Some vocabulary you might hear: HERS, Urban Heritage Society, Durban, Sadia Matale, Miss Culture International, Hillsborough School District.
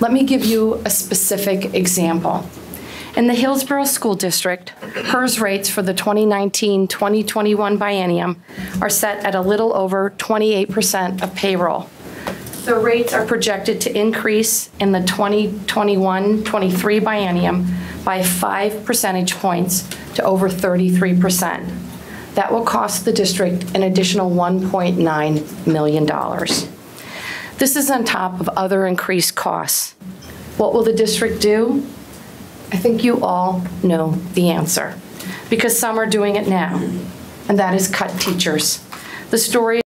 Let me give you a specific example. In the Hillsborough School District, HERS rates for the 2019-2021 biennium are set at a little over 28% of payroll. The rates are projected to increase in the 2021-23 biennium by 5 percentage points to over 33%. That will cost the district an additional $1.9 million. This is on top of other increased costs. What will the district do? I think you all know the answer, because some are doing it now, and that is cut teachers. The story